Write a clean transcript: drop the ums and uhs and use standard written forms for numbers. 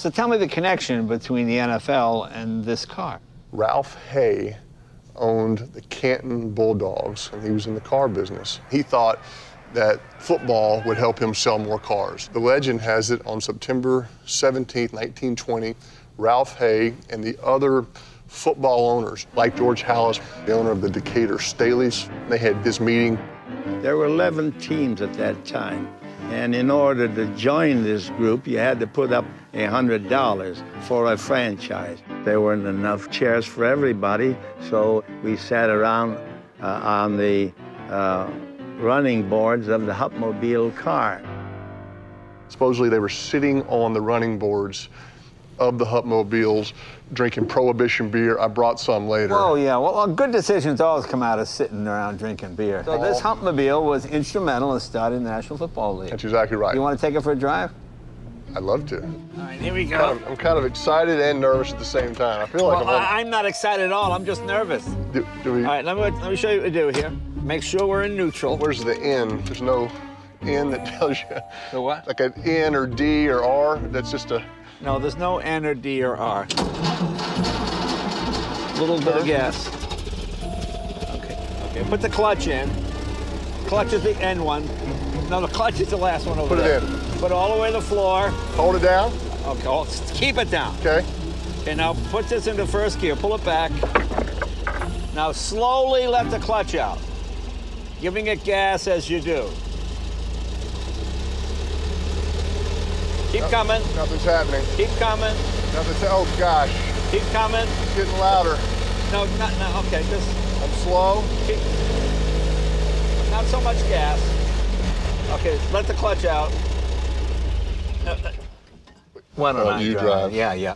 So tell me the connection between the NFL and this car. Ralph Hay owned the Canton Bulldogs, and he was in the car business. He thought that football would help him sell more cars. The legend has it on September 17, 1920, Ralph Hay and the other football owners, like George Halas, the owner of the Decatur Staleys, they had this meeting. There were 11 teams at that time. And in order to join this group, you had to put up $100 for a franchise. There weren't enough chairs for everybody, so we sat around on the running boards of the Hupmobile car. Supposedly they were sitting on the running boards of the Hupmobiles, drinking Prohibition beer. I brought some later. Oh, yeah. Well, good decisions always come out of sitting around drinking beer. So this Hupmobile was instrumental in starting the National Football League. That's exactly right. You want to take it for a drive? I'd love to. All right, here we go. I'm kind of excited and nervous at the same time. I feel like I'm not excited at all. I'm just nervous. All right, let me show you what we do here. Make sure we're in neutral. Where's the N? There's no N that tells you. The what? Like an N or D or R. That's just a... No, there's no N or D or R. Little bit of gas. Okay. Put the clutch in. Clutch is the N one. No, the clutch is the last one over there. Put it in. Put it all the way to the floor. Hold it down. Okay, keep it down. Okay. Okay, now put this into first gear. Pull it back. Now slowly let the clutch out, giving it gas as you do. Keep coming. Nothing's happening. Keep coming. Nothing's, oh gosh. Keep coming. It's getting louder. No, not now, okay, just. I'm slow. Keep, not so much gas. Okay, let the clutch out. Why don't I drive? Yeah.